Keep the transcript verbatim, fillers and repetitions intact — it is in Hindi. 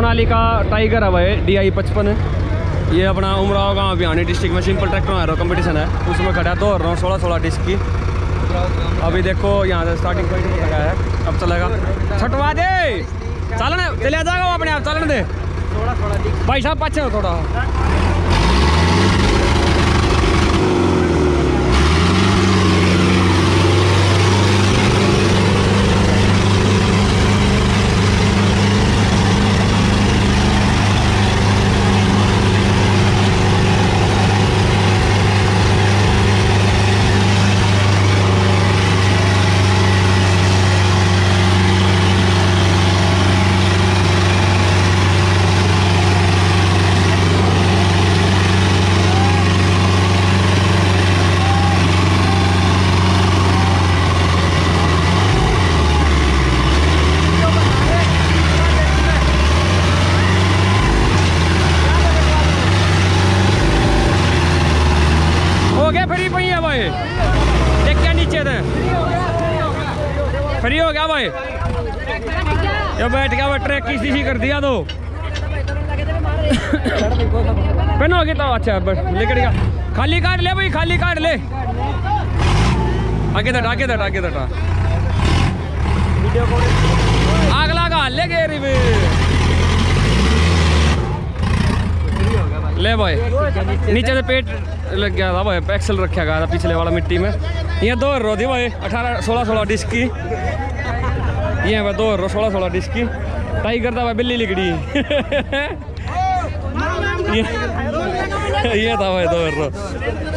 सोनालिका टाइगर है भाई डी आई पचपन। ये अपना उमराव गाँव भिवानी डिस्ट्रिक्ट में सिंपल ट्रैक्टर आरो कंपटीशन है, उसमें खड़ा दो रहा हूँ सोलह सोलह डिस्क की। अभी देखो यहाँ से स्टार्टिंग पॉइंट लगाया है, अब चलेगा छठवा दे चलने चले आ जाएगा वो अपने आप चलने दे थोड़ा थोड़ा भाई साहब पाछे हो थोड़ा। फ्री हो गया भाई, ये बैठ गया भाई ट्रैक की सीसी कर दिया तो पेन हो गया तो अच्छा लेकर गया। खाली कार्ड ले भाई, खाली कार्ड ले आगे दट आगे दट आगे दट आग लगा ले गेरी भी ले भाई। नीचे से पेट लग गया था भाई, एक्सल रखा गया था पिछले वाला मिट्टी में। ये दो रो थी भाई अठारह सोलह सोलह डिस्क की, ये है भाई दो रो सोलह सोलह डिस्क की टाइगर था भाई बिल्ली लिकड़ी ये, ये था भाई दो रो।